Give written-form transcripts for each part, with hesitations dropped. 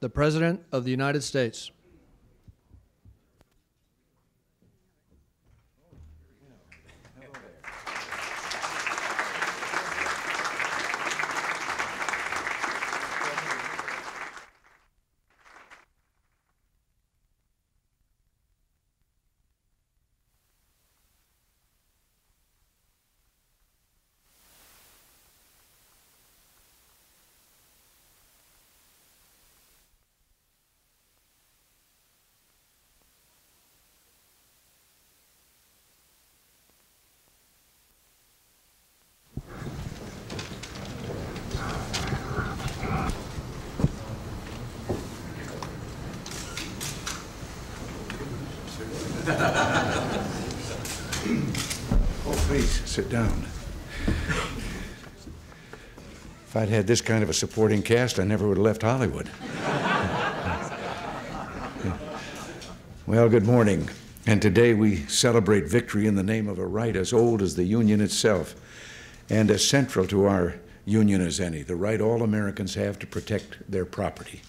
the President of the United States. Sit down. If I'd had this kind of a supporting cast, I never would have left Hollywood. Well, good morning. And today we celebrate victory in the name of a right as old as the Union itself and as central to our Union as any, the right all Americans have to protect their property.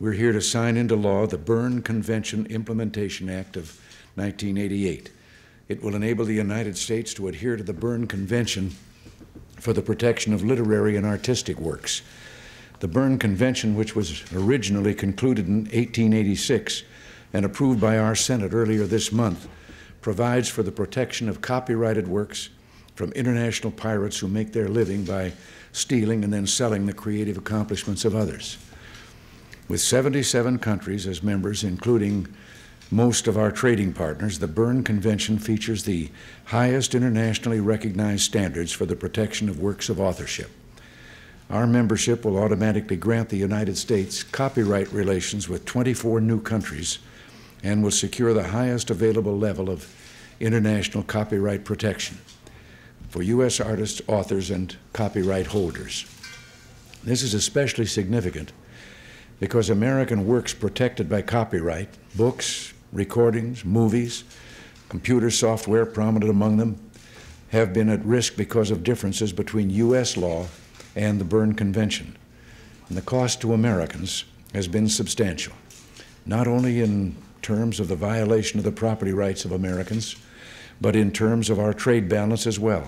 We're here to sign into law the Berne Convention Implementation Act of 1988. It will enable the United States to adhere to the Berne Convention for the protection of literary and artistic works. The Berne Convention, which was originally concluded in 1886 and approved by our Senate earlier this month, provides for the protection of copyrighted works from international pirates who make their living by stealing and then selling the creative accomplishments of others. With 77 countries as members, including most of our trading partners, the Berne Convention features the highest internationally recognized standards for the protection of works of authorship. Our membership will automatically grant the United States copyright relations with 24 new countries and will secure the highest available level of international copyright protection for U.S. artists, authors, and copyright holders. This is especially significant because American works protected by copyright, books, recordings, movies, computer software prominent among them, have been at risk because of differences between U.S. law and the Berne Convention. And the cost to Americans has been substantial, not only in terms of the violation of the property rights of Americans, but in terms of our trade balance as well.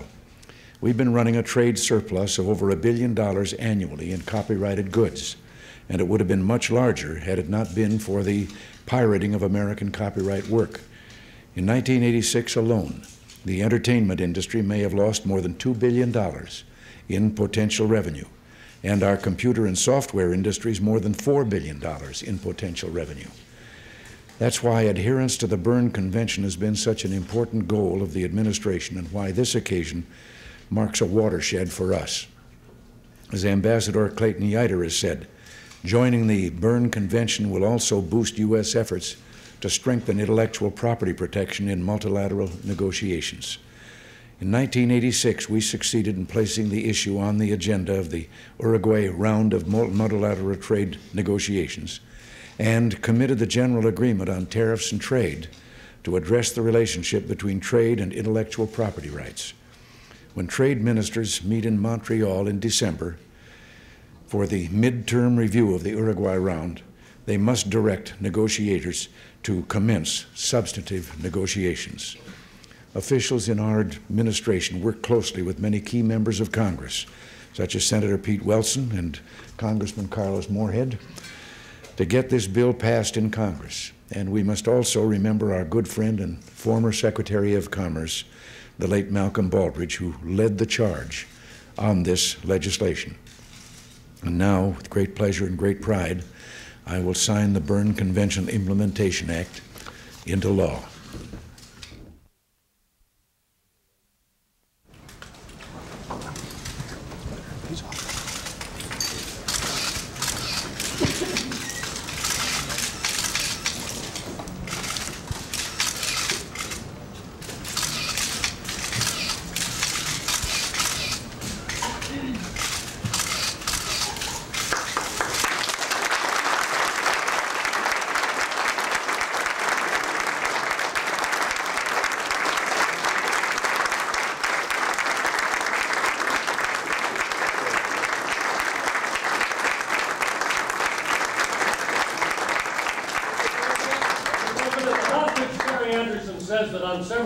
We've been running a trade surplus of over $1 billion annually in copyrighted goods, and it would have been much larger had it not been for the pirating of American copyright work. In 1986 alone, the entertainment industry may have lost more than $2 billion in potential revenue, and our computer and software industries more than $4 billion in potential revenue. That's why adherence to the Berne Convention has been such an important goal of the administration and why this occasion marks a watershed for us. As Ambassador Clayton Yeutter has said, joining the Berne Convention will also boost U.S. efforts to strengthen intellectual property protection in multilateral negotiations. In 1986, we succeeded in placing the issue on the agenda of the Uruguay Round of multilateral trade negotiations and committed the General Agreement on Tariffs and Trade to address the relationship between trade and intellectual property rights. When trade ministers meet in Montreal in December for the midterm review of the Uruguay Round, they must direct negotiators to commence substantive negotiations. Officials in our administration work closely with many key members of Congress, such as Senator Pete Wilson and Congressman Carlos Morehead, to get this bill passed in Congress. And we must also remember our good friend and former Secretary of Commerce, the late Malcolm Baldridge, who led the charge on this legislation. And now, with great pleasure and great pride, I will sign the Berne Convention Implementation Act into law.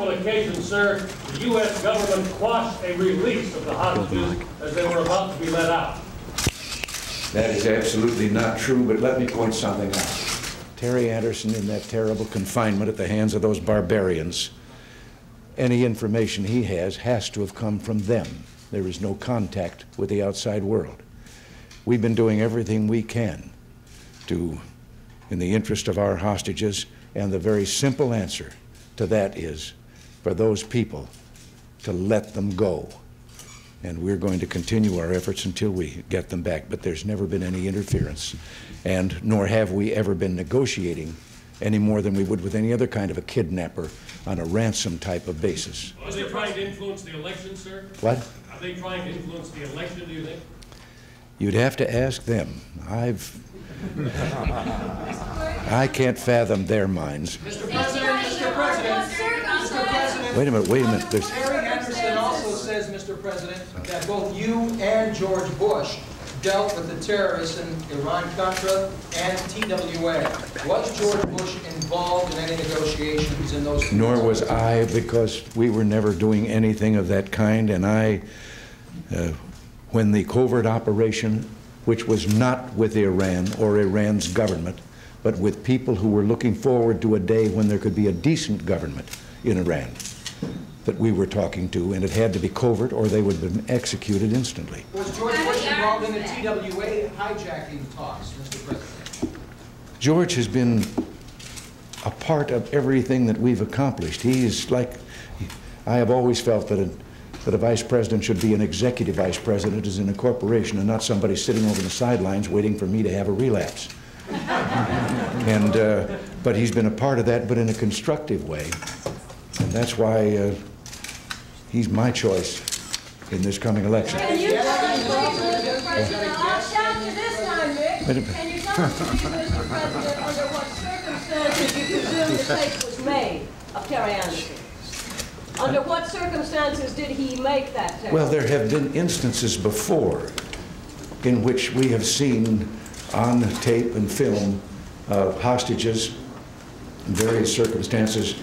several occasions, sir, the U.S. government quashed a release of the hostages as they were about to be let out. That is absolutely not true, but let me point something out. Terry Anderson, in that terrible confinement at the hands of those barbarians, any information he has to have come from them. There is no contact with the outside world. We've been doing everything we can to, in the interest of our hostages, and the very simple answer to that is for those people to let them go. And we're going to continue our efforts until we get them back, but there's never been any interference, and nor have we ever been negotiating any more than we would with any other kind of a kidnapper on a ransom type of basis. Are they trying to influence the election, sir? What? Are they trying to influence the election, do you think? You'd have to ask them. I can't fathom their minds. Mr. President. Wait a minute. Terry Anderson also says, Mr. President, that both you and George Bush dealt with the terrorists in Iran-Contra and TWA. Was George Bush involved in any negotiations in those? Nor was I, because we were never doing anything of that kind, and when the covert operation, which was not with Iran or Iran's government, but with people who were looking forward to a day when there could be a decent government in Iran, that we were talking to, and it had to be covert or they would have been executed instantly. Was George Bush involved in the TWA hijacking talks, Mr. President? George has been a part of everything that we've accomplished. He's like, I have always felt that a vice president should be an executive vice president as in a corporation and not somebody sitting over the sidelines waiting for me to have a relapse. And, but he's been a part of that, but in a constructive way. And that's why he's my choice in this coming election. Can you tell me, Mr. President, I'll shout you this time, Mick. Can you tell me, Mr. President, under what circumstances you presume the mistake was made of Terry Anderson? Under what circumstances did he make that statement? Well, there have been instances before in which we have seen on tape and film hostages in various circumstances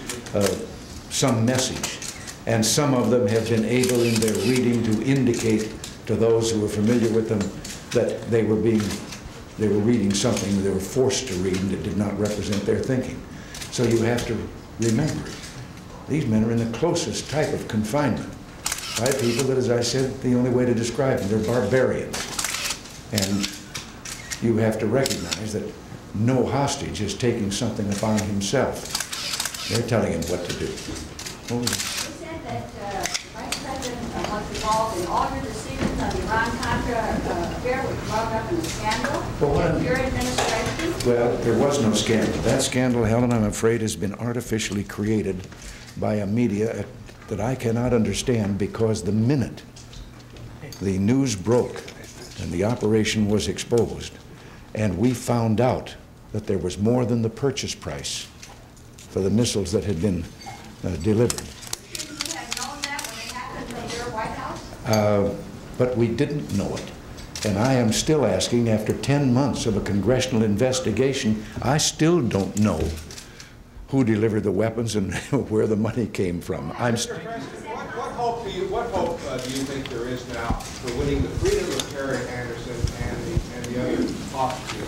some message, and some of them have been able in their reading to indicate to those who are familiar with them that they were reading something they were forced to read and it did not represent their thinking. So you have to remember it. These men are in the closest type of confinement by people that, as I said, the only way to describe them, they're barbarians. And you have to recognize that no hostage is taking something upon himself. They're telling him what to do. He said that Vice President was involved in order decisions on the Iran-Contra affair, which wound up in a scandal. Well, your administration? Well, there was no scandal. That scandal, Helen, I'm afraid, has been artificially created by a media that I cannot understand, because the minute the news broke and the operation was exposed and we found out that there was more than the purchase price for the missiles that had been delivered. Shouldn't you have known that when it happened from your White House? But we didn't know it. And I am still asking, after 10 months of a congressional investigation, I still don't know who delivered the weapons and where the money came from. Mr. President, what hope do you think there is now for winning the freedom of Terry Anderson and the other hostages?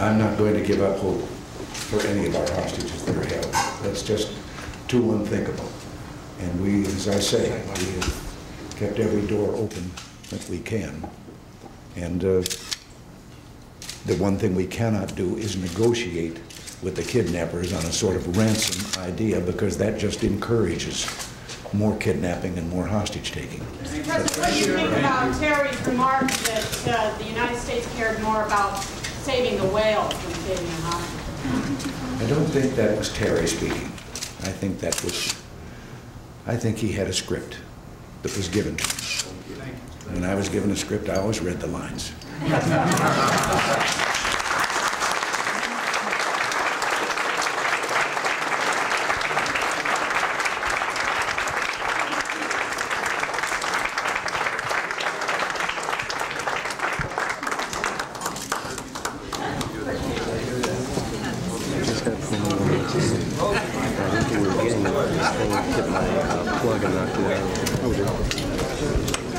I'm not going to give up hope for any of our hostages that are held. That's just too unthinkable. And we, as I say, we have kept every door open that we can. And the one thing we cannot do is negotiate with the kidnappers on a sort of ransom idea, because that just encourages more kidnapping and more hostage-taking. Mr. President, what do you think about Terry's remark that the United States cared more about saving the whale than saving the hostage? I don't think that was Terry speaking. I think he had a script that was given to him. When I was given a script, I always read the lines. after we were getting it, I hit my plug and knocked it out.